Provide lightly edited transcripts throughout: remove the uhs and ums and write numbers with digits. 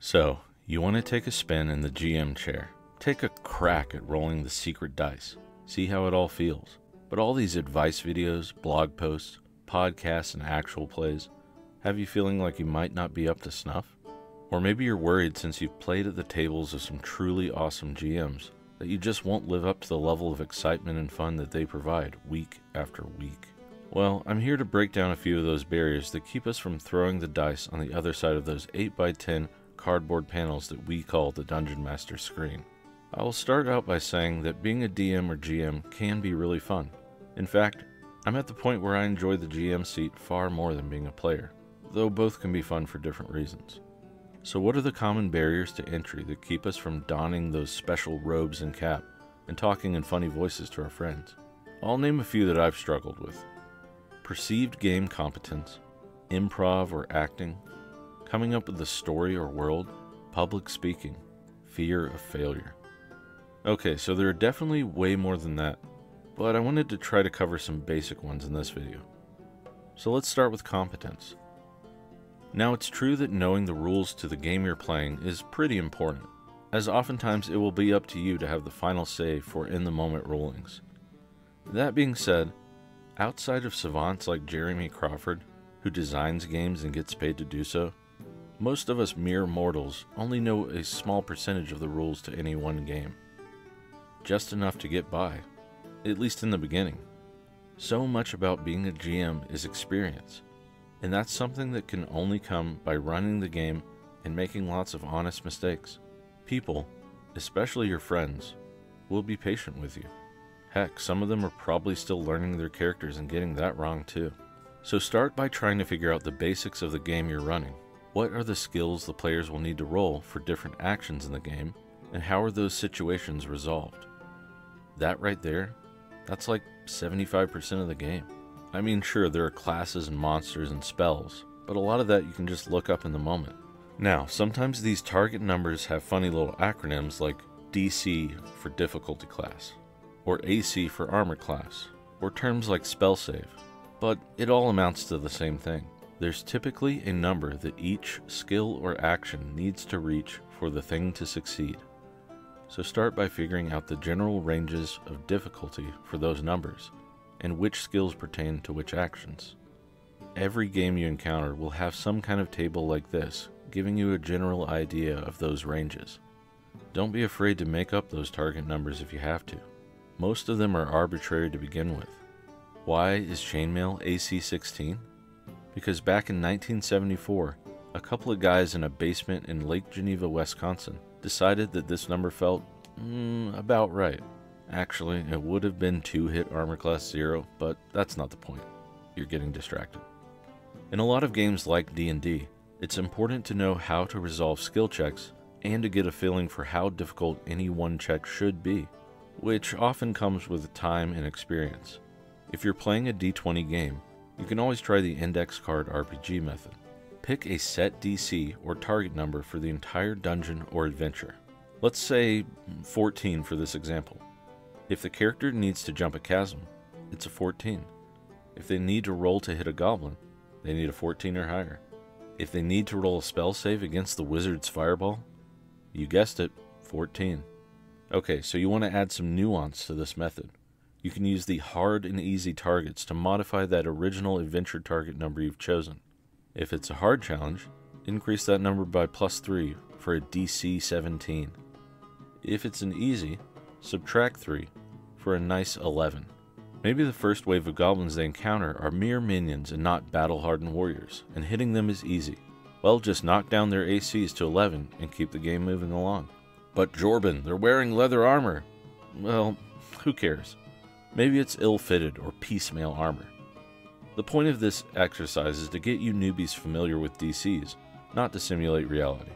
So, you want to take a spin in the GM chair. Take a crack at rolling the secret dice. See how it all feels. But all these advice videos, blog posts, podcasts, and actual plays have you feeling like you might not be up to snuff? Or maybe you're worried since you've played at the tables of some truly awesome GMs that you just won't live up to the level of excitement and fun that they provide week after week. Well, I'm here to break down a few of those barriers that keep us from throwing the dice on the other side of those 8x10 cardboard panels that we call the Dungeon Master screen. I will start out by saying that being a DM or GM can be really fun. In fact, I'm at the point where I enjoy the GM seat far more than being a player, though both can be fun for different reasons. So what are the common barriers to entry that keep us from donning those special robes and cap and talking in funny voices to our friends? I'll name a few that I've struggled with. Perceived game competence, improv or acting, coming up with a story or world, public speaking, fear of failure. Okay, so there are definitely way more than that, but I wanted to try to cover some basic ones in this video. So let's start with competence. Now it's true that knowing the rules to the game you're playing is pretty important, as oftentimes it will be up to you to have the final say for in-the-moment rulings. That being said, outside of savants like Jeremy Crawford, who designs games and gets paid to do so, most of us mere mortals only know a small percentage of the rules to any one game. Just enough to get by, at least in the beginning. So much about being a GM is experience. And that's something that can only come by running the game and making lots of honest mistakes. People, especially your friends, will be patient with you. Heck, some of them are probably still learning their characters and getting that wrong too. So start by trying to figure out the basics of the game you're running. What are the skills the players will need to roll for different actions in the game, and how are those situations resolved? That right there, that's like 75% of the game. I mean, sure, there are classes and monsters and spells, but a lot of that you can just look up in the moment. Now, sometimes these target numbers have funny little acronyms like DC for difficulty class, or AC for armor class, or terms like spell save, but it all amounts to the same thing. There's typically a number that each skill or action needs to reach for the thing to succeed. So start by figuring out the general ranges of difficulty for those numbers, and which skills pertain to which actions. Every game you encounter will have some kind of table like this, giving you a general idea of those ranges. Don't be afraid to make up those target numbers if you have to. Most of them are arbitrary to begin with. Why is chainmail AC 16? Because back in 1974, a couple of guys in a basement in Lake Geneva, Wisconsin, decided that this number felt about right. Actually, it would have been 2-hit armor class 0, but that's not the point. You're getting distracted. In a lot of games like D&D, it's important to know how to resolve skill checks and to get a feeling for how difficult any one check should be, which often comes with time and experience. If you're playing a D20 game, you can always try the index card RPG method. Pick a set DC or target number for the entire dungeon or adventure. Let's say 14 for this example. If the character needs to jump a chasm, it's a 14. If they need to roll to hit a goblin, they need a 14 or higher. If they need to roll a spell save against the wizard's fireball, you guessed it, 14. Okay, so you want to add some nuance to this method. You can use the hard and easy targets to modify that original adventure target number you've chosen. If it's a hard challenge, increase that number by +3 for a DC 17. If it's an easy, subtract 3 for a nice 11. Maybe the first wave of goblins they encounter are mere minions and not battle-hardened warriors, and hitting them is easy. Well, just knock down their ACs to 11 and keep the game moving along. But Jorben, they're wearing leather armor. Well, who cares? Maybe it's ill-fitted or piecemeal armor. The point of this exercise is to get you newbies familiar with DCs, not to simulate reality.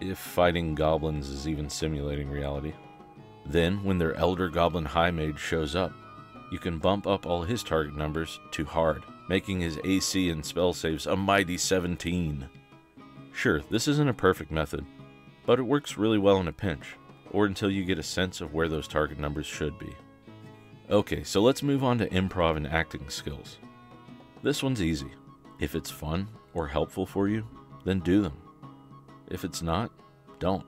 If fighting goblins is even simulating reality. Then, when their Elder Goblin High Mage shows up, you can bump up all his target numbers to hard, making his AC and spell saves a mighty 17. Sure, this isn't a perfect method, but it works really well in a pinch, or until you get a sense of where those target numbers should be. Okay, so let's move on to improv and acting skills. This one's easy. If it's fun or helpful for you, then do them. If it's not, don't.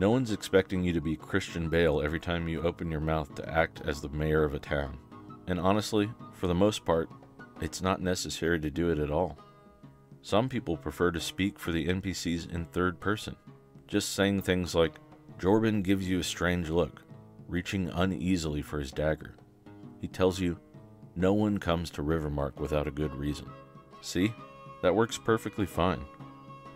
No one's expecting you to be Christian Bale every time you open your mouth to act as the mayor of a town. And honestly, for the most part, it's not necessary to do it at all. Some people prefer to speak for the NPCs in third person, just saying things like, Jorben gives you a strange look, reaching uneasily for his dagger. He tells you, no one comes to Rivermark without a good reason. See? That works perfectly fine.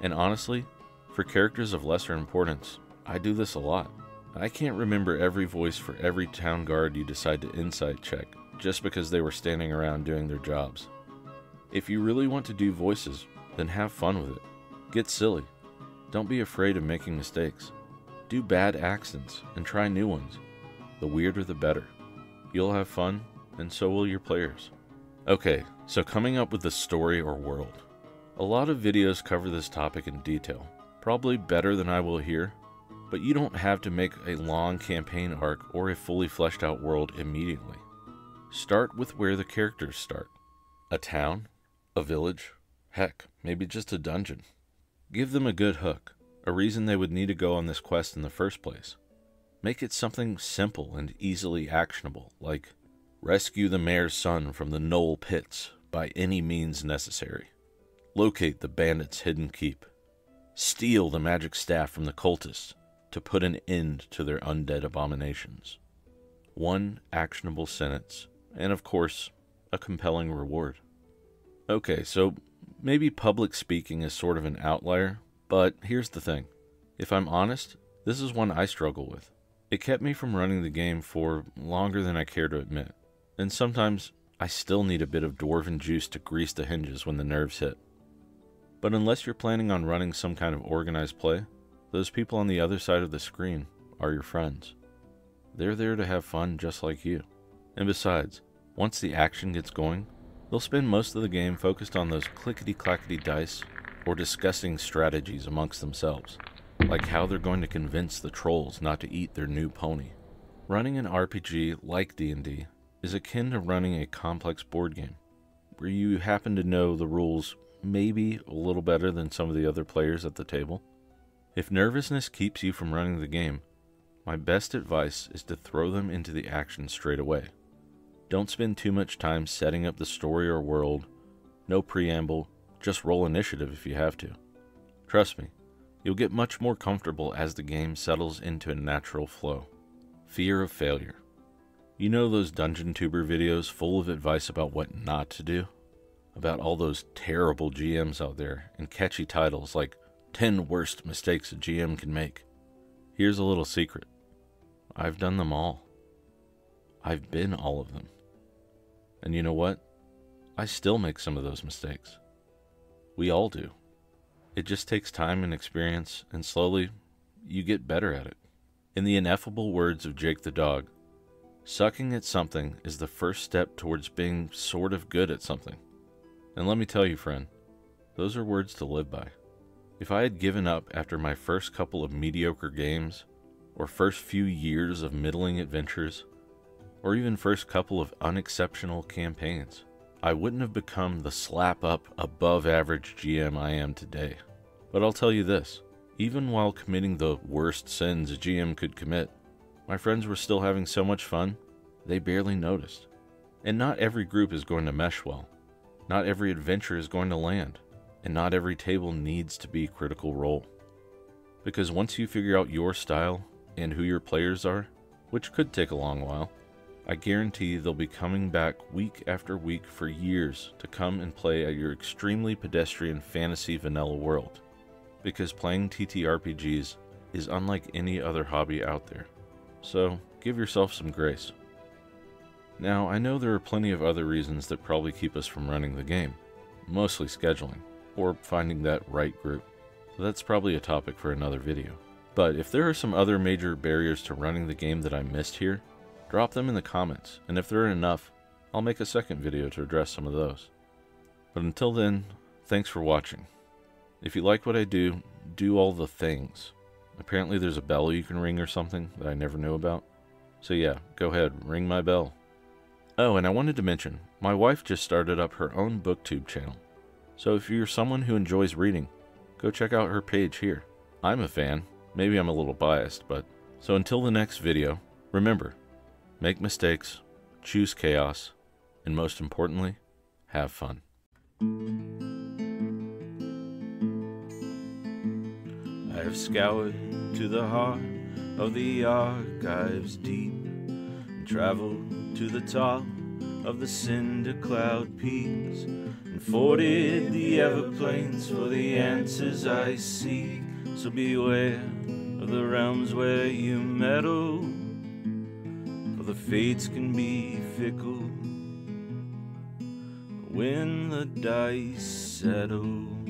And honestly, for characters of lesser importance, I do this a lot. I can't remember every voice for every town guard you decide to insight check, just because they were standing around doing their jobs. If you really want to do voices, then have fun with it. Get silly. Don't be afraid of making mistakes. Do bad accents and try new ones. The weirder the better. You'll have fun, and so will your players. Okay, so coming up with the story or world. A lot of videos cover this topic in detail, probably better than I will here, but you don't have to make a long campaign arc or a fully fleshed out world immediately. Start with where the characters start. A town, a village, heck, maybe just a dungeon. Give them a good hook, a reason they would need to go on this quest in the first place. Make it something simple and easily actionable, like rescue the mayor's son from the Knoll pits by any means necessary. Locate the bandits' hidden keep. Steal the magic staff from the cultists to put an end to their undead abominations. One actionable sentence, and of course, a compelling reward. Okay, so maybe public speaking is sort of an outlier, but here's the thing. If I'm honest, this is one I struggle with. It kept me from running the game for longer than I care to admit, and sometimes I still need a bit of dwarven juice to grease the hinges when the nerves hit. But unless you're planning on running some kind of organized play, those people on the other side of the screen are your friends. They're there to have fun just like you. And besides, once the action gets going, they'll spend most of the game focused on those clickety-clackety dice or discussing strategies amongst themselves, like how they're going to convince the trolls not to eat their new pony. Running an RPG like D&D is akin to running a complex board game, where you happen to know the rules maybe a little better than some of the other players at the table. If nervousness keeps you from running the game, my best advice is to throw them into the action straight away. Don't spend too much time setting up the story or world. No preamble, just roll initiative if you have to. Trust me, you'll get much more comfortable as the game settles into a natural flow. Fear of failure. You know those dungeon tuber videos full of advice about what not to do? About all those terrible GMs out there and catchy titles like 10 worst mistakes a GM can make. Here's a little secret. I've done them all. I've been all of them. And you know what? I still make some of those mistakes. We all do. It just takes time and experience, and slowly, you get better at it. In the ineffable words of Jake the dog, sucking at something is the first step towards being sort of good at something. And let me tell you, friend, those are words to live by. If I had given up after my first couple of mediocre games, or first few years of middling adventures, or even first couple of unexceptional campaigns, I wouldn't have become the slap-up, above-average GM I am today. But I'll tell you this, even while committing the worst sins a GM could commit, my friends were still having so much fun, they barely noticed. And not every group is going to mesh well. Not every adventure is going to land. And not every table needs to be Critical Role. Because once you figure out your style and who your players are, which could take a long while, I guarantee they'll be coming back week after week for years to come and play at your extremely pedestrian fantasy vanilla world, because playing TTRPGs is unlike any other hobby out there. So give yourself some grace. Now, I know there are plenty of other reasons that probably keep us from running the game, mostly scheduling, or finding that right group. That's probably a topic for another video. But if there are some other major barriers to running the game that I missed here, drop them in the comments, and if there are enough, I'll make a second video to address some of those. But until then, thanks for watching. If you like what I do, do all the things. Apparently there's a bell you can ring or something that I never knew about. So yeah, go ahead, ring my bell. Oh, and I wanted to mention, my wife just started up her own BookTube channel. So if you're someone who enjoys reading, go check out her page here. I'm a fan. Maybe I'm a little biased, but... So until the next video, remember, make mistakes, choose chaos, and most importantly, have fun. I have scoured to the heart of the archives deep, and traveled to the top of the cinder cloud peaks, and forded the everplains for the answers I seek. So beware of the realms where you meddle, for the fates can be fickle when the dice settle.